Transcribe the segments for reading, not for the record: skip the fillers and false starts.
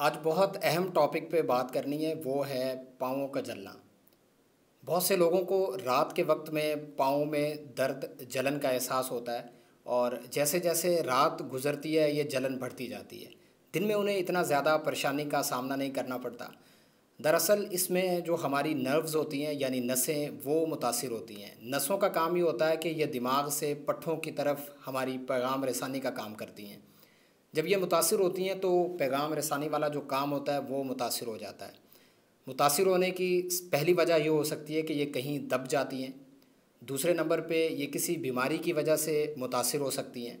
आज बहुत अहम टॉपिक पे बात करनी है, वो है पाँवों का जलना। बहुत से लोगों को रात के वक्त में पाँवों में दर्द जलन का एहसास होता है और जैसे जैसे रात गुजरती है ये जलन बढ़ती जाती है। दिन में उन्हें इतना ज़्यादा परेशानी का सामना नहीं करना पड़ता। दरअसल इसमें जो हमारी नर्व्स होती हैं यानी नसें वो मुतासिर होती हैं। नसों का काम ये होता है कि ये दिमाग से पट्ठों की तरफ हमारी पैगाम रसानी का काम करती हैं। जब ये मुतासिर होती हैं तो पैगाम रसानी वाला जो काम होता है वो मुतासिर हो जाता है। मुतासिर होने की पहली वजह ये हो सकती है कि ये कहीं दब जाती हैं। दूसरे नंबर पे ये किसी बीमारी की वजह से मुतासिर हो सकती हैं।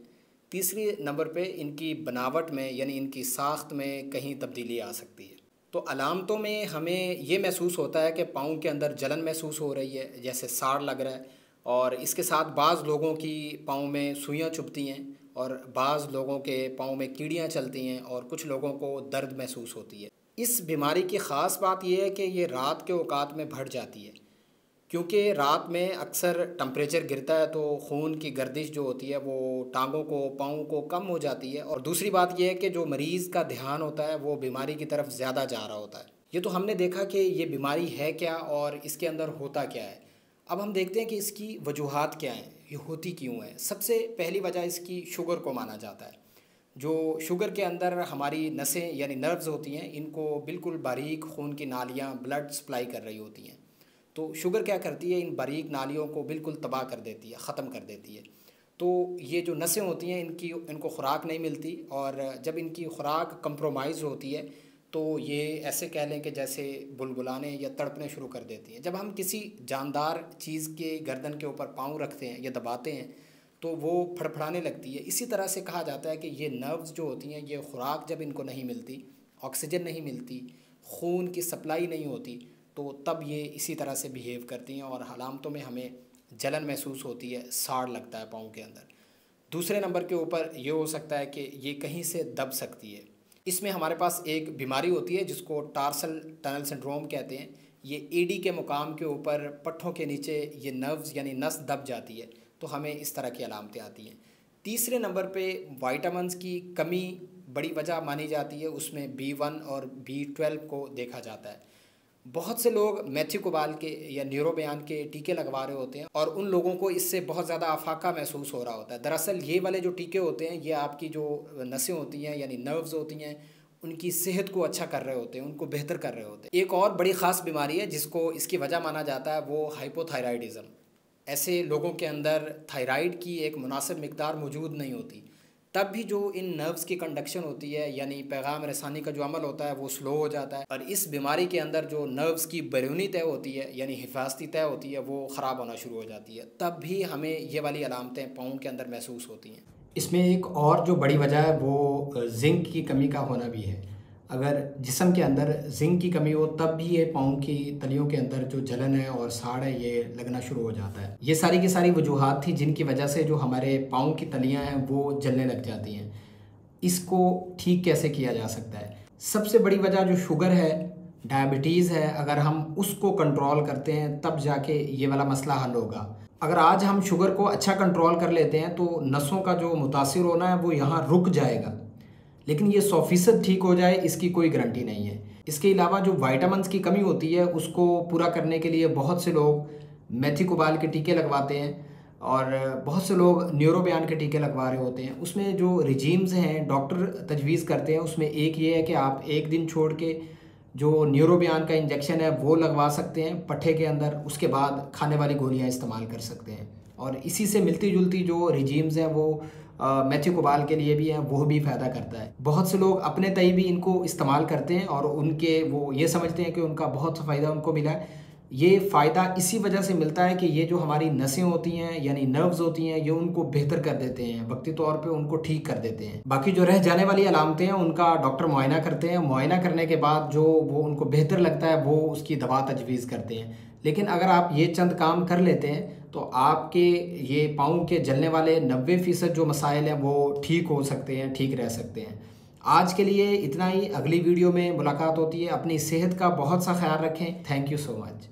तीसरी नंबर पे इनकी बनावट में यानी इनकी साख्त में कहीं तब्दीली आ सकती है। तो अलामतों में हमें ये महसूस होता है कि पाँव के अंदर जलन महसूस हो रही है, जैसे साड़ लग रहा है, और इसके साथ बाज़ लोगों की पाँव में सुइयाँ चुभती हैं और बाज़ लोगों के पाँव में कीड़ियाँ चलती हैं और कुछ लोगों को दर्द महसूस होती है। इस बीमारी की ख़ास बात यह है कि ये रात के औकात में बढ़ जाती है, क्योंकि रात में अक्सर टम्परेचर गिरता है तो खून की गर्दिश जो होती है वो टांगों को पाँव को कम हो जाती है। और दूसरी बात यह है कि जो मरीज़ का ध्यान होता है वो बीमारी की तरफ ज़्यादा जा रहा होता है। ये तो हमने देखा कि ये बीमारी है क्या और इसके अंदर होता क्या है। अब हम देखते हैं कि इसकी वजूहात क्या हैं, ये होती क्यों है। सबसे पहली वजह इसकी शुगर को माना जाता है। जो शुगर के अंदर हमारी नसें यानी नर्व्स होती हैं इनको बिल्कुल बारीक खून की नालियाँ ब्लड सप्लाई कर रही होती हैं, तो शुगर क्या करती है, इन बारीक नालियों को बिल्कुल तबाह कर देती है, ख़त्म कर देती है। तो ये जो नसें होती हैं इनको खुराक नहीं मिलती, और जब इनकी खुराक कंप्रोमाइज़ होती है तो ये ऐसे कह लें कि जैसे बुलबुलाने या तड़पने शुरू कर देती हैं। जब हम किसी जानदार चीज़ के गर्दन के ऊपर पाँव रखते हैं या दबाते हैं तो वो फड़फड़ाने लगती है। इसी तरह से कहा जाता है कि ये नर्व्स जो होती हैं ये खुराक जब इनको नहीं मिलती, ऑक्सीजन नहीं मिलती, खून की सप्लाई नहीं होती, तो तब ये इसी तरह से बिहेव करती हैं और अलामतों में हमें जलन महसूस होती है, साड़ लगता है पाँव के अंदर। दूसरे नंबर के ऊपर ये हो सकता है कि ये कहीं से दब सकती है। इसमें हमारे पास एक बीमारी होती है जिसको टार्सल टनल सिंड्रोम कहते हैं। ये एडी के मुकाम के ऊपर पट्ठों के नीचे ये नर्व्स यानी नस दब जाती है, तो हमें इस तरह की अलामतें आती हैं। तीसरे नंबर पे विटामिन्स की कमी बड़ी वजह मानी जाती है, उसमें B1 और B12 को देखा जाता है। बहुत से लोग मेथिकोबाल के या न्यूरोबियन के टीके लगवा रहे होते हैं और उन लोगों को इससे बहुत ज़्यादा अफाका महसूस हो रहा होता है। दरअसल ये वाले जो टीके होते हैं ये आपकी जो नसें होती हैं यानी नर्व्स होती हैं उनकी सेहत को अच्छा कर रहे होते हैं, उनको बेहतर कर रहे होते हैं। एक और बड़ी ख़ास बीमारी है जिसको इसकी वजह माना जाता है वो हाइपोथायराइडिज़म। ऐसे लोगों के अंदर थायराइड की एक मुनासिब मकदार मौजूद नहीं होती, तब भी जो इन नर्व्स की कंडक्शन होती है यानी पैगाम रसानी का जो अमल होता है वो स्लो हो जाता है, और इस बीमारी के अंदर जो नर्व्स की बैरूनी तय होती है यानी हिफाजती तय होती है वो ख़राब होना शुरू हो जाती है। तब भी हमें ये वाली अलामतें पाँव के अंदर महसूस होती हैं। इसमें एक और जो बड़ी वजह है वो जिंक की कमी का होना भी है। अगर जिस्म के अंदर जिंक की कमी हो तब भी ये पाँव की तलियों के अंदर जो जलन है और साड़ है ये लगना शुरू हो जाता है। ये सारी की सारी वजूहात थी जिनकी वजह से जो हमारे पाँव की तलियां हैं वो जलने लग जाती हैं। इसको ठीक कैसे किया जा सकता है? सबसे बड़ी वजह जो शुगर है, डायबिटीज़ है, अगर हम उसको कंट्रोल करते हैं तब जाके ये वाला मसला हल होगा। अगर आज हम शुगर को अच्छा कंट्रोल कर लेते हैं तो नसों का जो मुतासिर होना है वो यहाँ रुक जाएगा, लेकिन ये 100% ठीक हो जाए इसकी कोई गारंटी नहीं है। इसके अलावा जो विटामिन्स की कमी होती है उसको पूरा करने के लिए बहुत से लोग मेथिकोबाल के टीके लगवाते हैं और बहुत से लोग न्यूरोबियन के टीके लगवा रहे होते हैं। उसमें जो रिजीम्स हैं डॉक्टर तजवीज़ करते हैं उसमें एक ये है कि आप एक दिन छोड़ के जो न्यूरोबियन का इंजेक्शन है वो लगवा सकते हैं पट्ठे के अंदर, उसके बाद खाने वाली गोलियाँ इस्तेमाल कर सकते हैं। और इसी से मिलती जुलती जो रिजीम्स हैं वो मेथिकोबाल के लिए भी हैं, वो भी फ़ायदा करता है। बहुत से लोग अपने तय भी इनको इस्तेमाल करते हैं और उनके वो ये समझते हैं कि उनका बहुत फ़ायदा उनको मिला है। ये फ़ायदा इसी वजह से मिलता है कि ये जो हमारी नसें होती हैं यानी नर्व्स होती हैं ये उनको बेहतर कर देते हैं, वक्ती तौर पे उनको ठीक कर देते हैं। बाकी जो रह जाने वाली अलामतें हैं उनका डॉक्टर मुआयना करते हैं, मुआयना करने के बाद जो वो उनको बेहतर लगता है वो उसकी दवा तजवीज़ करते हैं। लेकिन अगर आप ये चंद काम कर लेते हैं तो आपके ये पाँव के जलने वाले 90% जो मसाइल हैं वो ठीक हो सकते हैं, ठीक रह सकते हैं। आज के लिए इतना ही, अगली वीडियो में मुलाकात होती है। अपनी सेहत का बहुत सा ख्याल रखें। Thank you so much.